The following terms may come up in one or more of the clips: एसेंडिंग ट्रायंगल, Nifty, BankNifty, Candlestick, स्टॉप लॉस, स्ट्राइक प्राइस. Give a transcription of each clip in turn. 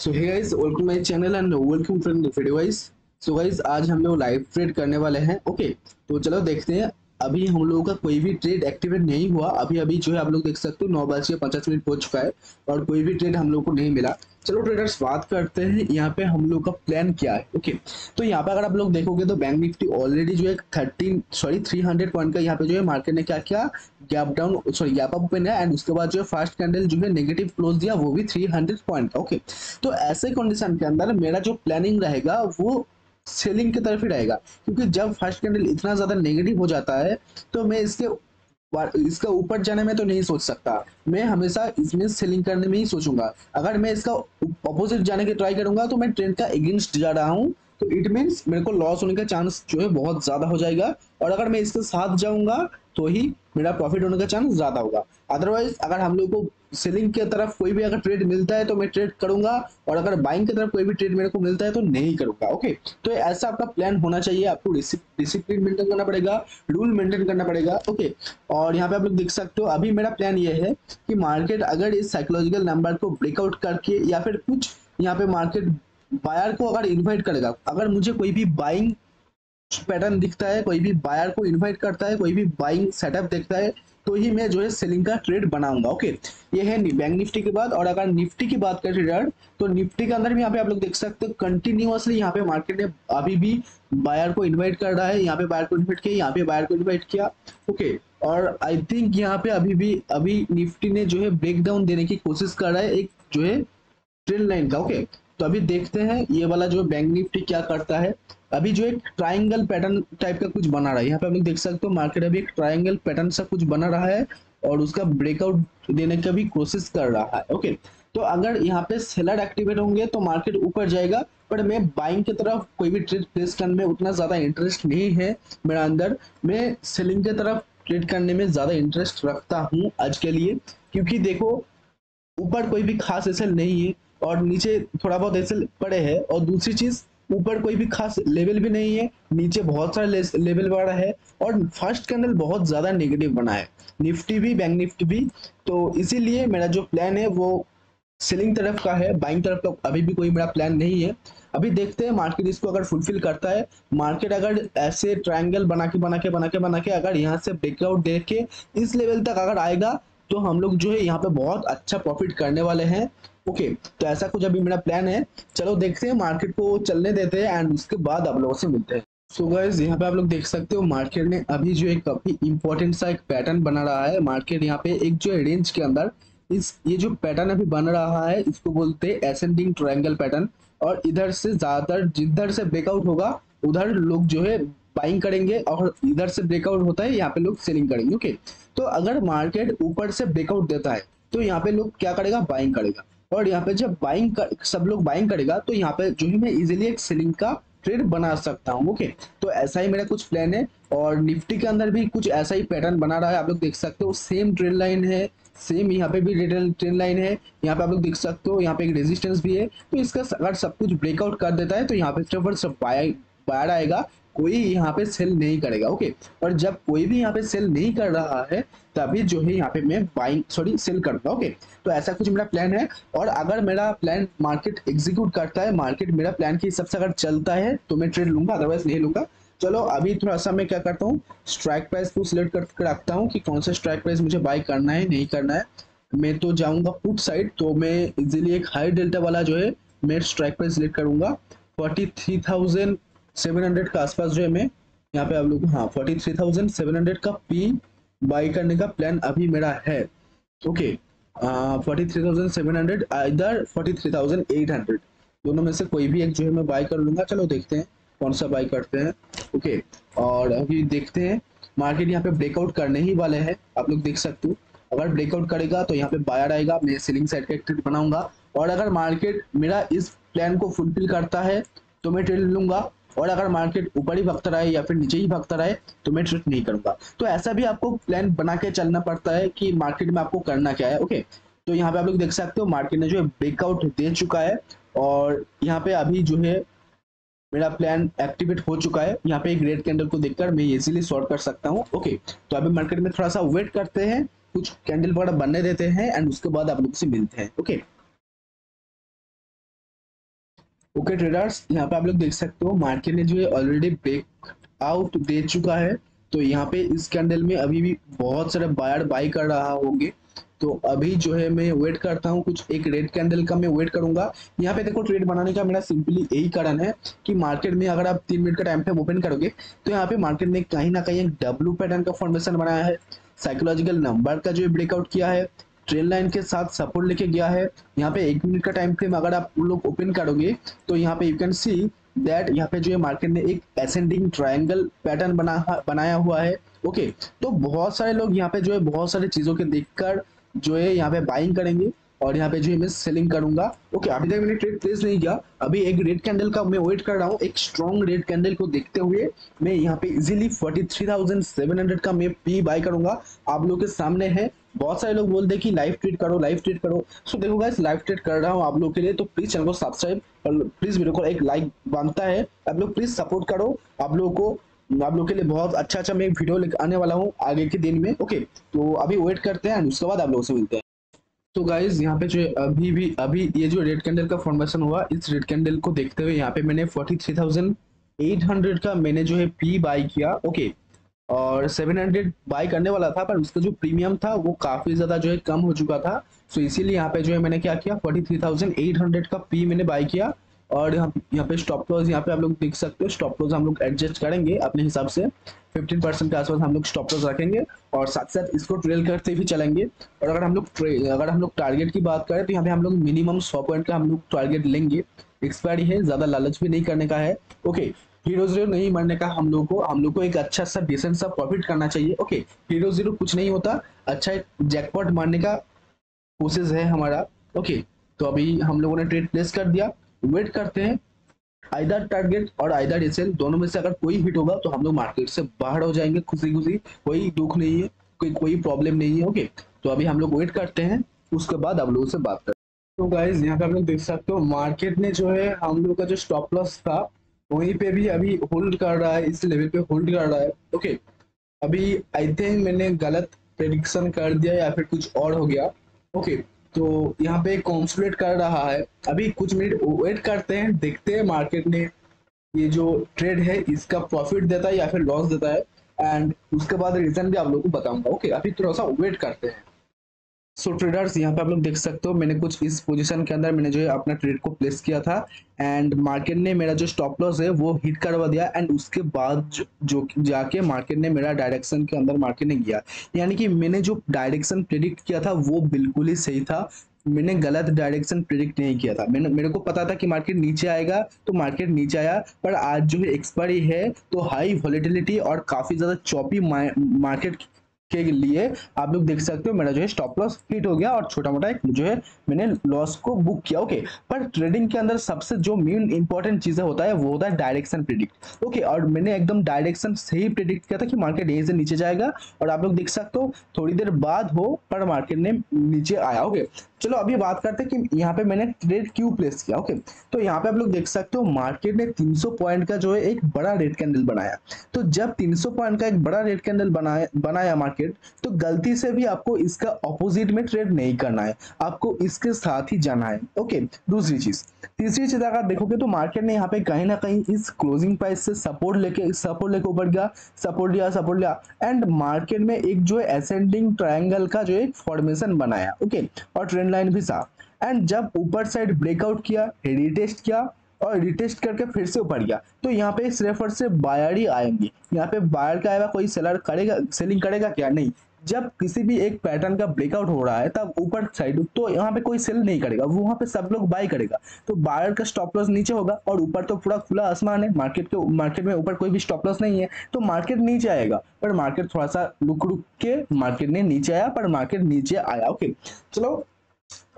So hey guys, welcome my channel and welcome friend video guys. So guys, आज हम लोग live trade करने वाले हैं। ओके तो चलो देखते हैं। अभी हम लोगों का कोई भी ट्रेड एक्टिवेट नहीं हुआ। अभी अभी जो है आप लोग देख सकते हो 9:50 हो चुका है और कोई भी ट्रेड हम लोग को नहीं मिला। चलो ट्रेडर्स, बात करते हैं यहाँ पे हम लोग का प्लान क्या है। ओके तो यहाँ पे अगर आप लोग देखोगे तो बैंक निफ्टी ऑलरेडी जो है 300 पॉइंट का यहाँ पे जो है मार्केट ने क्या किया, gap down sorry gap up open है एंड उसके बाद जो है फर्स्ट कैंडल जो है नेगेटिव क्लोज दिया, वो भी 300 पॉइंट। ओके तो ऐसे कंडीशन के अंदर मेरा जो प्लानिंग रहेगा वो सेलिंग की तरफ ही रहेगा, क्योंकि जब फर्स्ट कैंडल इतना ज्यादा नेगेटिव हो जाता है तो मैं इसका ऊपर जाने में तो नहीं सोच सकता। मैं हमेशा इसमें सेलिंग करने में ही सोचूंगा। अगर मैं इसका अपोजिट जाने की ट्राई करूंगा तो मैं ट्रेंड का अगेंस्ट जा रहा हूं, तो इट मीन्स मेरे को लॉस होने का चांस जो है बहुत ज्यादा हो जाएगा। और अगर मैं इसके साथ जाऊंगा तो ही मेरा प्रॉफिट होने का चांस ज्यादा होगा। अदरवाइज अगर हम लोग को सेलिंग की तरफ कोई भी अगर ट्रेड मिलता है तो मैं ट्रेड करूंगा, और अगर बाइंग की तरफ कोई भी ट्रेड मेरे को मिलता है तो नहीं करूंगा। ओके तो ऐसा आपका प्लान होना चाहिए। आपको डिसिप्लिन मेंटेन करना पड़ेगा, रूल मेंटेन करना पड़ेगा। ओके और यहाँ पे आप लोग देख सकते हो अभी मेरा प्लान ये है कि मार्केट अगर इस साइकोलॉजिकल नंबर को ब्रेकआउट करके या फिर कुछ यहाँ पे मार्केट बायर को अगर इन्वाइट करेगा, अगर मुझे कोई भी बाइंग पैटर्न दिखता है, कोई भी बायर को इन्वाइट करता है, कोई भी बाइंग सेटअप देखता है, तो ही मैं जो है सेलिंग का ट्रेड बनाऊंगा। ओके ये है बैंक निफ्टी की बात। और अगर निफ्टी की बात करें ट्रेडर, तो निफ्टी के अंदर भी यहाँ पे आप लोग देख सकते हो कंटिन्यूअसली यहाँ पे मार्केट ने अभी भी बायर को इन्वाइट कर रहा है। यहाँ पे बायर को इन्वाइट किया, यहाँ पे बायर को इन्वाइट किया। ओके और आई थिंक यहाँ पे अभी निफ्टी ने जो है ब्रेकडाउन देने की कोशिश कर रहा है एक जो है ट्रेंड लाइन का। ओके तो अभी देखते हैं ये वाला जो बैंक निफ्टी क्या करता है। अभी जो एक ट्रायंगल पैटर्न टाइप का कुछ बना रहा है, यहाँ पे आप लोग देख सकते हो मार्केट अभी एक ट्रायंगल पैटर्न सा कुछ बना रहा है और उसका ब्रेकआउट देने का भी कोशिश कर रहा है। ओके तो अगर यहाँ पे सेलर एक्टिवेट होंगे तो मार्केट ऊपर जाएगा, पर मैं बाइंग की तरफ कोई भी ट्रेड प्लेस करने में उतना ज्यादा इंटरेस्ट नहीं है मेरा अंदर। मैं सेलिंग की तरफ ट्रेड करने में ज्यादा इंटरेस्ट रखता हूँ आज के लिए, क्योंकि देखो ऊपर कोई भी खास एसल नहीं है और नीचे थोड़ा बहुत एसल पड़े हैं, और दूसरी चीज ऊपर कोई भी खास लेवल भी नहीं है, नीचे बहुत सारे लेवल बना है और फर्स्ट कैंडल बहुत ज्यादा नेगेटिव बना है, निफ्टी भी बैंक निफ्टी भी। तो इसीलिए मेरा जो प्लान है वो सेलिंग तरफ का है, बाइंग तरफ का अभी भी कोई मेरा प्लान नहीं है। अभी देखते हैं मार्केट इसको अगर फुलफिल करता है। मार्केट अगर ऐसे ट्रायंगल बना के अगर यहाँ से ब्रेकआउट दे के इस लेवल तक अगर आएगा तो हम लोग जो है यहाँ पे बहुत अच्छा प्रॉफिट करने वाले हैं। ओके तो ऐसा कुछ अभी मेरा प्लान है। चलो देखते हैं, मार्केट को चलने देते हैं एंड उसके बाद आप लोगों से मिलते हैं। सो गाइस, यहाँ पे आप लोग देख सकते हो मार्केट ने अभी जो है काफी इंपॉर्टेंट सा एक पैटर्न बना रहा है। मार्केट यहाँ पे एक जो है रेंज के अंदर ये जो पैटर्न अभी बन रहा है इसको बोलते हैं एसेंडिंग ट्रायंगल पैटर्न। और इधर से ज्यादातर जिधर से ब्रेकआउट होगा उधर लोग जो है बाइंग करेंगे, और इधर से ब्रेकआउट होता है यहाँ पे लोग सेलिंग करेंगे। ओके तो अगर मार्केट ऊपर से ब्रेकआउट देता है तो यहाँ पे लोग क्या करेगा, बाइंग करेगा। और यहाँ पे जब सब लोग बाइंग करेगा तो यहाँ पे जो है मैं इजीली एक सेलिंग का ट्रेड बना सकता हूँ। ओके तो ऐसा ही मेरा कुछ प्लान है। और निफ्टी के अंदर भी कुछ ऐसा ही पैटर्न बना रहा है, आप लोग देख सकते हो सेम ट्रेंड लाइन है, सेम यहाँ पे भी ट्रेंड लाइन है। यहाँ पे आप लोग देख सकते हो यहाँ पे एक रेजिस्टेंस भी है, तो इसका अगर सब कुछ ब्रेकआउट कर देता है तो यहाँ पे बायर आएगा, कोई यहाँ पे सेल नहीं करेगा। ओके और जब कोई भी यहाँ पे सेल नहीं कर रहा है तभी जो है यहाँ पे मैं सेल करूंगा। ओके तो ऐसा कुछ मेरा प्लान है। और अगर मेरा प्लान मार्केट एग्जीक्यूट करता है, मार्केट मेरा प्लान के हिसाब से अगर चलता है तो मैं ट्रेड लूंगा, अदरवाइज नहीं लूंगा। चलो अभी थोड़ा सा मैं क्या करता हूँ, स्ट्राइक प्राइस को सिलेक्ट करके रखता हूँ कि कौन सा स्ट्राइक प्राइस मुझे बाय करना है नहीं करना है। मैं तो जाऊँगा पुट साइड, तो मैं इजिली एक हाई डेल्टा वाला जो है मैं स्ट्राइक प्राइस सिलेक्ट करूंगा 43,700 का आसपास जो है मैं यहाँ पे आप लोग 43,700 का पी बाई करने का प्लान अभी मेरा है। ओके 43,700 इधर 43,800 दोनों में से कोई भी एक जो है मैं बाई कर लूंगा। चलो देखते हैं कौन सा बाई करते हैं। ओके और अभी देखते हैं मार्केट यहाँ पे ब्रेकआउट करने ही वाले हैं, आप लोग देख सकते हो। अगर ब्रेकआउट करेगा तो यहाँ पे बायर आएगा, मैं सेलिंग साइड का ट्रेड बनाऊंगा। और अगर मार्केट मेरा इस प्लान को फुलफिल करता है तो मैं ट्रेड लूंगा, और अगर मार्केट ऊपर ही भगता रहे या फिर नीचे ही भगता रहे तो मैं ट्रेड नहीं करूंगा। तो ऐसा भी आपको प्लान बना के चलना पड़ता है कि मार्केट में आपको करना क्या है। ओके तो यहाँ पे आप लोग देख सकते हो मार्केट ने जो है ब्रेकआउट दे चुका है, और यहाँ पे अभी जो है मेरा प्लान एक्टिवेट हो चुका है। यहाँ पे एक रेड कैंडल को देखकर मैं इजिली शॉर्ट कर सकता हूँ। ओके तो अभी मार्केट में थोड़ा सा वेट करते हैं, कुछ कैंडल वगैरह बनने देते हैं एंड उसके बाद आप लोग से मिलते हैं। ओके ओके ट्रेडर्स, यहाँ पे आप लोग देख सकते हो मार्केट ने जो है ऑलरेडी ब्रेक आउट दे चुका है, तो यहाँ पे इस कैंडल में अभी भी बहुत सारे बायर बाई कर रहा होंगे। तो अभी जो है मैं वेट करता हूँ, कुछ एक रेड कैंडल का मैं वेट करूंगा। यहाँ पे देखो ट्रेड बनाने का मेरा सिंपली यही कारण है कि मार्केट में अगर आप 3 मिनट का टाइम फ्रेम ओपन करोगे तो यहाँ पे मार्केट ने कहीं ना कहीं एक डब्लू पैटर्न का फॉर्मेशन बनाया है, साइकोलॉजिकल नंबर का जो ब्रेकआउट किया है, ट्रेल लाइन के साथ सपोर्ट लेके गया है। यहाँ पे 1 मिनट का टाइम फ्रेम अगर आप लोग ओपन करोगे तो यहाँ पे यू कैन सी दैट यहाँ पे जो है मार्केट ने एक असेंडिंग ट्रायंगल पैटर्न बनाया हुआ है। ओके, तो बहुत सारे लोग यहाँ पे जो है बहुत सारी चीजों के देखकर जो है यहाँ पे बाइंग करेंगे और यहाँ पे जो है मैं सेलिंग करूंगा। ओके, अभी तक मैंने ट्रेड प्लेस नहीं किया, अभी एक रेड कैंडल का मैं वेट कर रहा हूँ। एक स्ट्रॉन्ग रेड कैंडल को देखते हुए मैं यहाँ पे इजीली 43,700 का मैं पी बाय करूंगा। आप लोग के सामने है, बहुत सारे लोग बोलते हैं कि लाइव ट्रेड करो लाइव ट्रेड करो। सो देखो गाइस, लाइव ट्रेड कर रहा हूँ आप लोग के लिए, तो प्लीज चैनल को सब्सक्राइब और प्लीज वीडियो को एक लाइक बनता है, आप लोग प्लीज सपोर्ट करो। आप लोगों को आप लोग के लिए बहुत अच्छा अच्छा मैं वीडियो लेकर आने वाला हूँ आगे के दिन में। ओके, तो अभी वेट करते हैं, उसके बाद आप लोगों से मिलते हैं। तो गाइज, यहाँ पे जो अभी ये जो रेड कैंडल का फॉर्मेशन हुआ, इस रेड कैंडल को देखते हुए यहाँ पे मैंने 43,800 का मैंने जो है पी बाई किया। ओके, और 700 बाई करने वाला था पर उसका जो प्रीमियम था वो काफी ज्यादा जो है कम हो चुका था। सो इसीलिए यहाँ पे जो है मैंने क्या किया, 43,800 का पी मैंने बाई किया। और यहाँ पे स्टॉप लॉस यहाँ पे आप लोग देख सकते हो, स्टॉप लॉस हम लोग एडजस्ट करेंगे अपने हिसाब से, 15% के आसपास हम लोग स्टॉप लॉस रखेंगे और साथ साथ इसको ट्रेल करते भी चलेंगे। और अगर हम लोग टारगेट की बात करें तो यहाँ पे हम लोग मिनिमम 100 पॉइंट का हम लोग टारगेट लेंगे। एक्सपायरी है, ज्यादा लालच भी नहीं करने का है। ओके, हीरो जीरो नहीं मरने का, हम लोग को एक अच्छा सा डिसेंट सा प्रॉफिट करना चाहिए। ओके, हीरो जीरो कुछ नहीं होता, अच्छा एक जैकपॉट मारने का कोशिश है हमारा। ओके, तो अभी हम लोगों ने ट्रेड प्लेस कर दिया, वेट करते हैं। आइदर टारगेट और आइदर एसएल दोनों में से अगर कोई हिट होगा तो हम लोग मार्केट से बाहर हो जाएंगे खुशी खुशी, कोई दुख नहीं है, कोई प्रॉब्लम नहीं है। ओके, तो अभी हम लोग वेट करते हैं, उसके बाद आप लोगों से बात करते हैं। तो गाइज, यहाँ पे आप लोग देख सकते हो मार्केट ने जो है हम लोग का जो स्टॉप लॉस था वहीं पे भी अभी होल्ड कर रहा है, इस लेवल पे होल्ड कर रहा है। ओके, अभी आई थिंक मैंने गलत प्रेडिक्शन कर दिया या फिर कुछ और हो गया। ओके, तो यहाँ पे कॉन्सुलेट कर रहा है, अभी कुछ मिनट वेट करते हैं, देखते हैं मार्केट ने ये जो ट्रेड है इसका प्रॉफिट देता है या फिर लॉस देता है, एंड उसके बाद रीजन भी आप लोगों को बताऊंगा। ओके, अभी थोड़ा सा वेट करते हैं। सो ट्रेडर्स, यहाँ पे आप लोग देख सकते हो मैंने कुछ इस पोजीशन के अंदर मैंने जो है अपना ट्रेड को प्लेस किया था, एंड मार्केट ने मेरा जो स्टॉप लॉस है वो हिट करवा दिया, एंड उसके बाद जो जाके मार्केट ने मेरा डायरेक्शन के अंदर मार्केट ने गया, यानी कि मैंने जो डायरेक्शन प्रेडिक्ट किया था वो बिल्कुल ही सही था। मैंने गलत डायरेक्शन प्रेडिक्ट नहीं किया था, मेरे को पता था कि मार्केट नीचे आएगा, तो मार्केट नीचे आया। पर आज जो है एक्सपायरी है तो हाई वॉलेटिलिटी और काफी ज्यादा चौपी मार्केट के लिए आप लोग देख सकते हो मेरा जो है स्टॉप लॉस हिट हो गया और छोटा मोटा एक जो है मैंने लॉस को बुक किया। ओके, पर ट्रेडिंग के अंदर सबसे जो मेन इंपॉर्टेंट चीजें होता है वो होता है डायरेक्शन प्रेडिक्ट। ओके, और मैंने एकदम डायरेक्शन सही प्रेडिक्ट किया था कि मार्केट यहीं से नीचे जाएगा, और आप लोग देख सकते हो थोड़ी देर बाद हो पर मार्केट ने नीचे आया। ओके, चलो अभी बात करते हैं कि यहाँ पे मैंने ट्रेड क्यों प्लेस किया। ओके, तो यहाँ पे आप लोग देख सकते हो मार्केट ने 300 पॉइंट का जो है एक बड़ा रेड कैंडल बनाया, तो जब 300 पॉइंट का एक बड़ा रेड कैंडल बनाया मार्केट, तो गलती से भी आपको इसका ऑपोजिट में ट्रेड नहीं करना है, आपको इसके साथ ही जाना है। ओके, दूसरी चीज, तीसरी चीज अगर देखोगे तो मार्केट ने यहाँ पे कहीं ना कहीं इस क्लोजिंग प्राइस से सपोर्ट लेके ऊपर गया, सपोर्ट लिया, एंड मार्केट में एक जो है असेंडिंग ट्रायंगल का जो एक फॉर्मेशन बनाया। ओके, और ट्रेंड लाइन भी साफ, एंड जब ऊपर साइड ब्रेकआउट किया, रिटेस्ट किया और रिटेस्ट करके फिर से ऊपर गया, तो यहाँ पे सिर्फ और सिर्फ बायर ही आएंगे। यहाँ पे बायर का आएगा, कोई सेलर करेगा, सेलिंग करेगा क्या? नहीं। जब किसी भी एक पैटर्न का ब्रेकआउट हो रहा है तब ऊपर साइड, तो यहाँ पे कोई सेल नहीं करेगा, वो वहाँ पे सब लोग बाय करेगा, तो बायर का स्टॉप लॉस नीचे होगा। और ऊपर तो पूरा खुला आसमान है, मार्केट में ऊपर कोई भी स्टॉप लॉस नहीं है, तो मार्केट नीचे आएगा। पर मार्केट थोड़ा सा रुक के मार्केट ने नीचे आया, पर मार्केट नीचे आया। ओके, चलो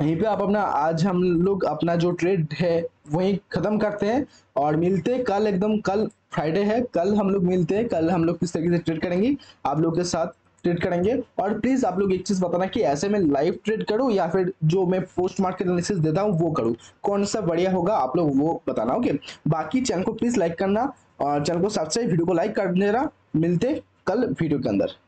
यहीं पे आप अपना आज हम लोग अपना जो ट्रेड है वहीं खत्म करते हैं और मिलते हैं कल। एकदम कल फ्राइडे है, कल हम लोग मिलते हैं, कल हम लोग किस तरीके से ट्रेड करेंगे आप लोग के साथ ट्रेड करेंगे। और प्लीज आप लोग एक चीज बताना कि ऐसे में लाइव ट्रेड करूं या फिर जो मैं पोस्ट मार्केट एनालिसिस देता हूं वो करूं, कौन सा बढ़िया होगा आप लोग वो बताना। ओके, बाकी चैनल को प्लीज लाइक करना और चैनल को सब्सक्राइब, वीडियो को लाइक कर देना। मिलते कल वीडियो के अंदर।